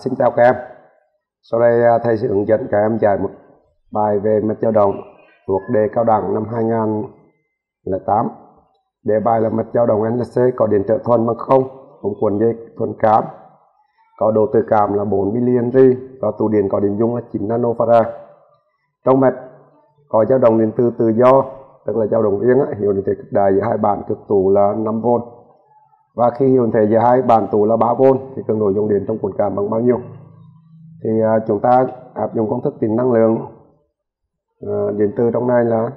Xin chào các em. Sau đây thầy sẽ hướng dẫn các em giải một bài về mặt dao động thuộc đề cao đẳng năm 2008. Đề bài là mặt dao động NC có điện trở thuần bằng 0, cùng cuộn dây thuần cám, có độ tự cảm là 4 mA và tụ điện có điện dung là 9 nanofarad. Trong mạch có dao động điện từ tự do, tức là dao động yên, hiệu điện thể cực đại giữa hai bản cực tụ là 5V. Và khi hiệu điện thể giữa hai bản tụ là 3V thì cường độ dòng điện trong cuộn cảm bằng bao nhiêu? Thì chúng ta áp dụng công thức tính năng lượng điện từ trong này là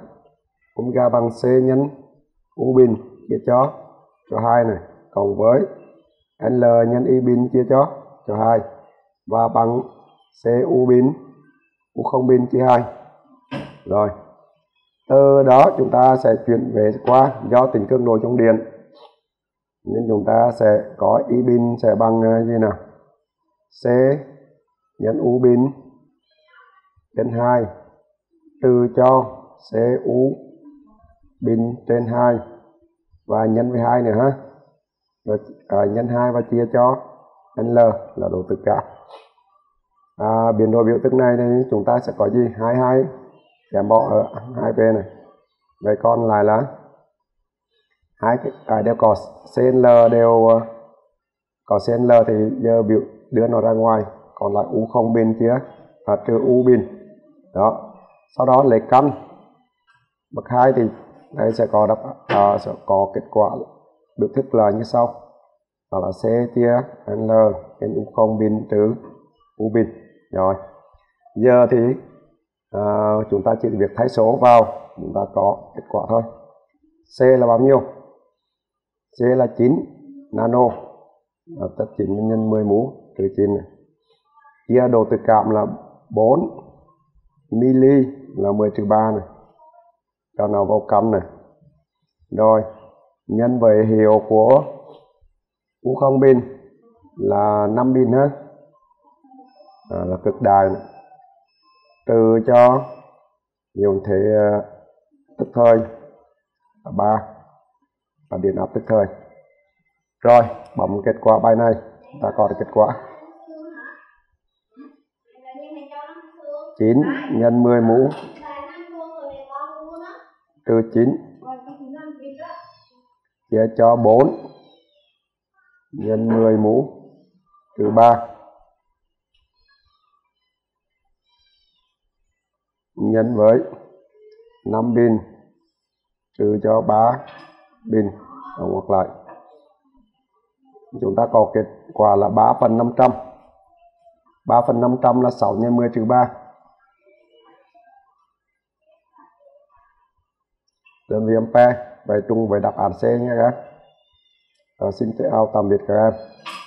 omega bằng C nhân U bình chia cho 2 này cộng với L nhân Y bình chia cho 2 và bằng C U bình U0 bình chia 2. Rồi từ đó chúng ta sẽ chuyển về qua do tính cường độ trong điện nên chúng ta sẽ có Y bình sẽ bằng gì nào C nhân U bình trên 2 trừ cho C U bình trên 2 và nhân với 2 nữa ha, rồi nhân 2 và chia cho L là độ tự cảm. Biến đổi biểu thức này thì chúng ta sẽ có gì 22 sẽ bỏ ở hai bên này, vậy còn lại là hai đều có CL, đều có CL thì giờ biểu đưa nó ra ngoài, còn lại U0 bên kia và trừ U bên đó, sau đó lấy căn bậc 2 thì đây sẽ có kết quả biểu thức là như sau, đó là C chia L trên U0 bên trừ U bên. Rồi giờ thì chúng ta chỉ việc thay số vào chúng ta có kết quả thôi. C là bao nhiêu? C là 9 nano, tất 9 nhân 10 mũ trừ 9 này. Chia độ tự cảm là 4 mili là 10 trừ 3 này, cho nó vào căn này, rồi nhân với hiệu của U0 pin là 5 pin ha, là cực đại này, trừ cho hiệu thể tức thời là 3 và điện áp tức thời. Rồi bấm kết quả bài này ta có được kết quả 9 nhân 10 mũ trừ 9 chia cho 4 nhân 10 mũ trừ 3 nhân với 5 pin trừ cho 3 pin tổng hợp lại. Chúng ta có kết quả là 3/500. 3/500 là 6 nhân 10 trừ 3. Đơn vị ampere, vậy chung với đáp án C nhé các em. Xin chào tạm biệt các em.